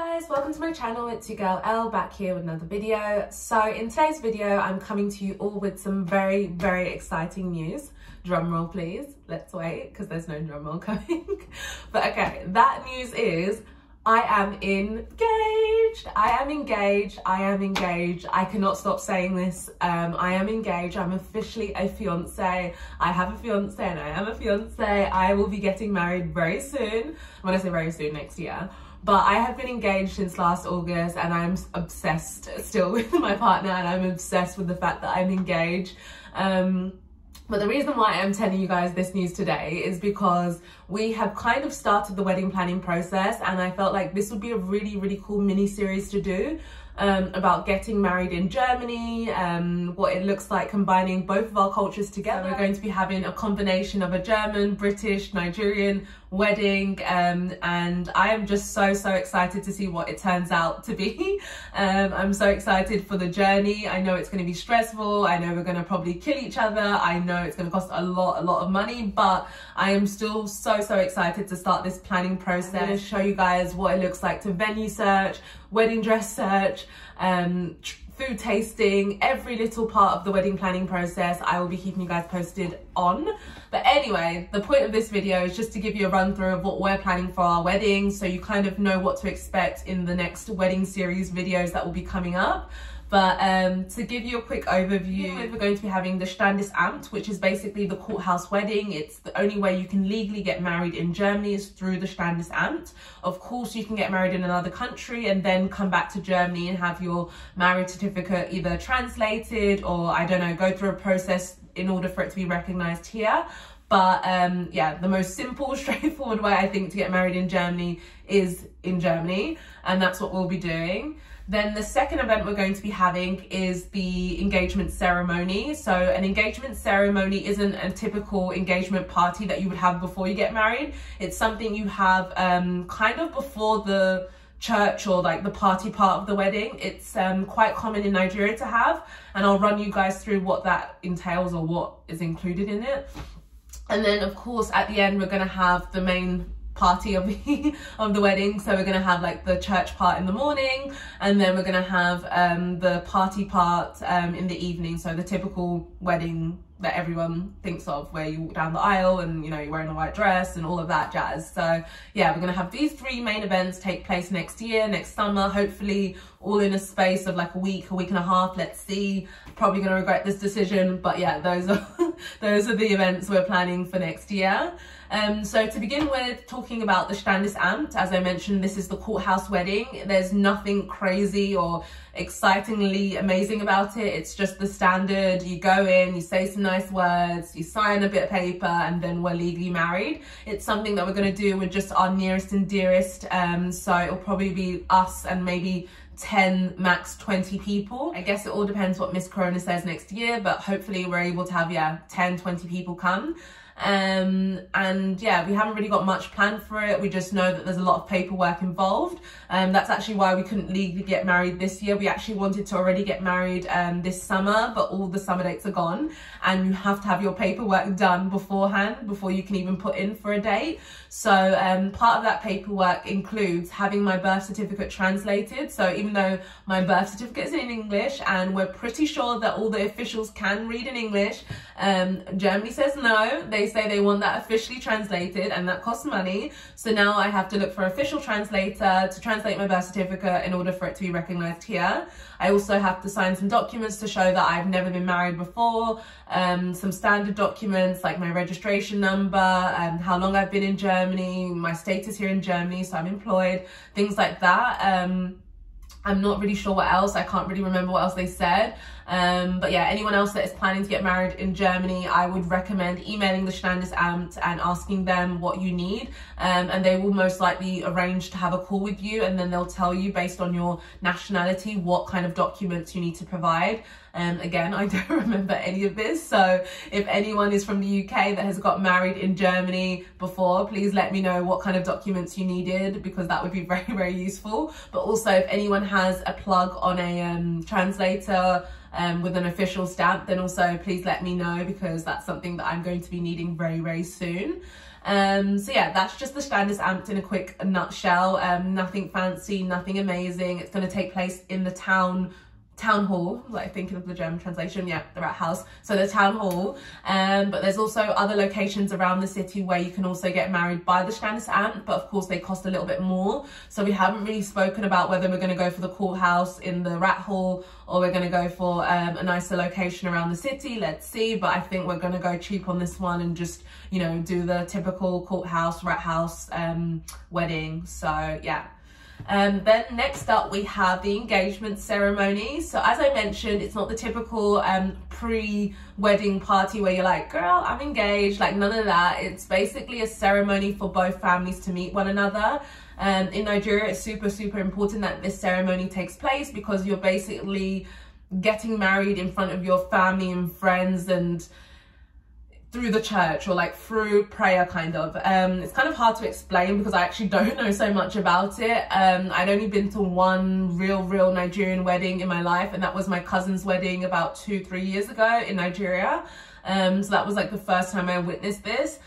Hi guys, welcome to my channel. It's your girl Elle back here with another video. So in today's video I'm coming to you all with some very exciting news. Drum roll please. Let's wait because there's no drum roll coming. But okay, that news is I am engaged. I cannot stop saying this. I am engaged. I'm officially a fiance. I have a fiance and I am a fiance. I will be getting married very soon. When I say very soon, next year. But I have been engaged since last August and I'm obsessed still with my partner and I'm obsessed with the fact that I'm engaged. But the reason why I'm telling you guys this news today is because we have kind of started the wedding planning process and I felt like this would be a really cool mini series to do about getting married in Germany, what it looks like combining both of our cultures together. So we're going to be having a combination of a German, British, Nigerian wedding, and I am just so excited to see what it turns out to be. I'm so excited for the journey. I know it's going to be stressful. I know we're going to probably kill each other. I know it's going to cost a lot of money, but I am still so excited to start this planning process. I'm going to show you guys what it looks like to venue search, wedding dress search, food tasting, every little part of the wedding planning process. I will be keeping you guys posted on. But anyway, the point of this video is just to give you a run through of what we're planning for our wedding, so you kind of know what to expect in the next wedding series videos that will be coming up. But to give you a quick overview, we're going to be having the Standesamt, which is basically the courthouse wedding. It's the only way you can legally get married in Germany is through the Standesamt. Of course, you can get married in another country and then come back to Germany and have your marriage certificate either translated or, I don't know, go through a process in order for it to be recognized here. But yeah, the most simple, straightforward way I think to get married in Germany is in Germany, and that's what we'll be doing. Then the second event we're going to be having is the engagement ceremony. So an engagement ceremony isn't a typical engagement party that you would have before you get married. It's something you have kind of before the church or like the party part of the wedding. It's quite common in Nigeria to have, and I'll run you guys through what that entails or what is included in it. And then of course at the end we're going to have the main party of the wedding. So we're going to have like the church part in the morning, and then we're going to have the party part in the evening. So the typical wedding that everyone thinks of, where you walk down the aisle and you know you're wearing a white dress and all of that jazz. So yeah, we're going to have these three main events take place next year, next summer, hopefully all in a space of like a week and a half. Let's see. Probably going to regret this decision, but yeah, those are those are the events we're planning for next year. So to begin with, talking about the Standesamt, as I mentioned, this is the courthouse wedding. There's nothing crazy or excitingly amazing about it. It's just the standard. You go in, you say some nice words, you sign a bit of paper, and then we're legally married. It's something that we're going to do with just our nearest and dearest. So it'll probably be us and maybe 10 max 20 people. I guess it all depends what Miss Corona says next year, but hopefully we're able to have, yeah, 10-20 people come. And yeah, we haven't really got much planned for it. We just know that there's a lot of paperwork involved. That's actually why we couldn't legally get married this year. We actually wanted to already get married this summer, but all the summer dates are gone and you have to have your paperwork done beforehand before you can even put in for a date. So part of that paperwork includes having my birth certificate translated. So even though my birth certificate is in English and we're pretty sure that all the officials can read in English, Germany says no. They say they want that officially translated and that costs money. So now I have to look for an official translator to translate my birth certificate in order for it to be recognized here. I also have to sign some documents to show that I've never been married before, some standard documents like my registration number, how long I've been in Germany, my status here in Germany, so I'm employed, things like that. I'm not really sure what else. I can't really remember what else they said. But yeah, anyone else that is planning to get married in Germany, I would recommend emailing the Standesamt and asking them what you need. And they will most likely arrange to have a call with you, and then they'll tell you based on your nationality what kind of documents you need to provide. Again, I don't remember any of this. So if anyone is from the UK that has got married in Germany before, please let me know what kind of documents you needed, because that would be very useful. But also if anyone has a plug on a translator with an official stamp, then also please let me know, because that's something that I'm going to be needing very soon. So yeah, that's just the Standesamt in a quick nutshell. Nothing fancy, nothing amazing. It's going to take place in the town hall, like thinking of the German translation, yeah, the Rathaus, so the town hall. But there's also other locations around the city where you can also get married by the Standesamt, but of course they cost a little bit more. So we haven't really spoken about whether we're going to go for the courthouse in the Rat Hall or we're going to go for a nicer location around the city. Let's see, but I think we're going to go cheap on this one and just, you know, do the typical courthouse, Rathaus wedding. So yeah. Then next up we have the engagement ceremony. So as I mentioned, it's not the typical pre-wedding party where you're like, girl, I'm engaged, like none of that. It's basically a ceremony for both families to meet one another. In Nigeria, it's super important that this ceremony takes place because you're basically getting married in front of your family and friends and through the church, or like through prayer kind of. It's kind of hard to explain because I actually don't know so much about it. I'd only been to one real Nigerian wedding in my life, and that was my cousin's wedding about 2-3 years ago in Nigeria. So that was like the first time I witnessed this.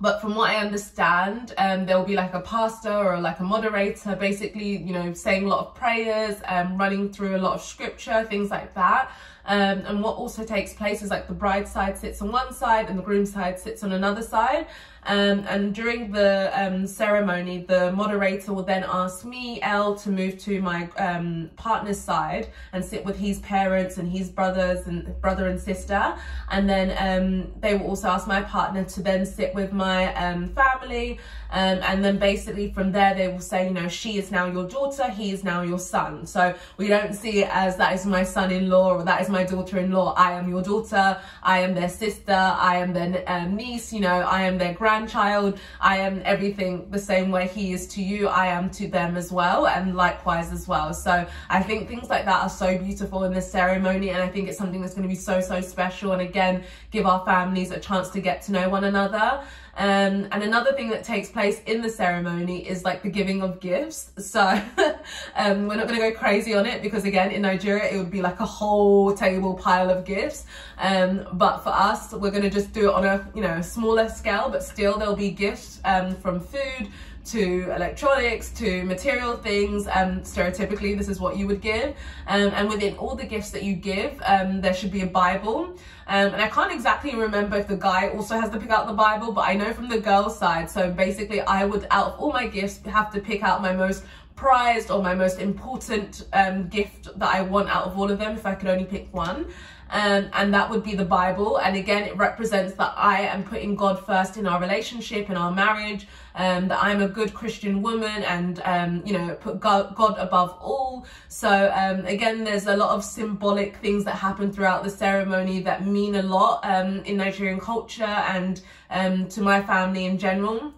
But from what I understand, there will be like a pastor or like a moderator, basically, you know, saying a lot of prayers, running through a lot of scripture, things like that. And what also takes place is like the bride's side sits on one side and the groom's side sits on another side. And during the ceremony, the moderator will then ask me, Elle, to move to my partner's side and sit with his parents and his brothers and brother and sister. And then they will also ask my partner to then sit with my family. And then basically from there, they will say, you know, she is now your daughter, he is now your son. So we don't see it as that is my son-in-law or that is my daughter-in-law. I am your daughter, I am their sister, I am their niece, you know, I am their grandchild, I am everything the same way he is to you, I am to them as well, and likewise as well. So I think things like that are so beautiful in this ceremony, and I think it's something that's going to be so special, and again give our families a chance to get to know one another. And another thing that takes place in the ceremony is like the giving of gifts. So we're not going to go crazy on it because again in Nigeria it would be like a whole table pile of gifts, but for us we're going to just do it on a, you know, smaller scale, but still there'll be gifts from food to electronics to material things. Stereotypically this is what you would give, and within all the gifts that you give there should be a Bible, and I can't exactly remember if the guy also has to pick out the Bible, but I know from the girl's side, so basically I would, out of all my gifts, have to pick out my most prized or my most important gift that I want out of all of them if I could only pick one. And that would be the Bible, and again it represents that I am putting God first in our relationship, in our marriage, that I'm a good Christian woman, and you know, put God above all. So again there's a lot of symbolic things that happen throughout the ceremony that mean a lot in Nigerian culture and to my family in general.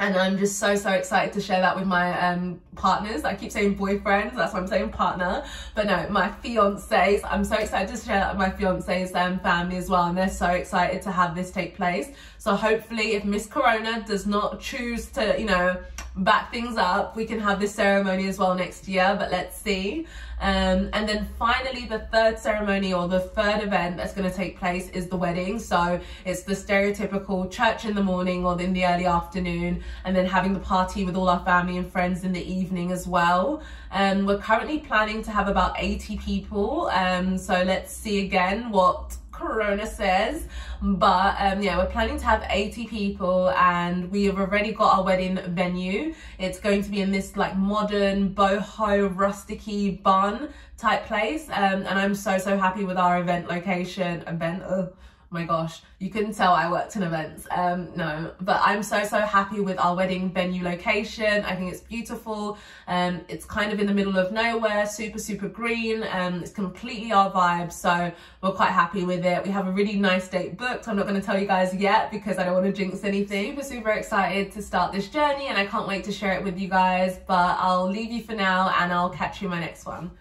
And I'm just so excited to share that with my partners. I keep saying boyfriends, that's why I'm saying partner, but no, my fiancés. I'm so excited to share that with my fiancés and family as well, and they're so excited to have this take place. So hopefully if Miss Corona does not choose to, you know, back things up, we can have this ceremony as well next year, but let's see. And then finally the third ceremony, or the third event that's going to take place, is the wedding. So it's the stereotypical church in the morning or in the early afternoon, and then having the party with all our family and friends in the evening as well. And we're currently planning to have about 80 people, so let's see again what Corona says, but yeah, we're planning to have 80 people, and we have already got our wedding venue. It's going to be in this like modern boho rusticy barn type place, and I'm so happy with our event location. Oh my gosh, you couldn't tell I worked in events. No, but I'm so happy with our wedding venue location. I think it's beautiful. It's kind of in the middle of nowhere, super green, and it's completely our vibe, so we're quite happy with it. We have a really nice date booked. I'm not going to tell you guys yet because I don't want to jinx anything. Super excited to start this journey, and I can't wait to share it with you guys, but I'll leave you for now and I'll catch you in my next one.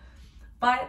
Bye.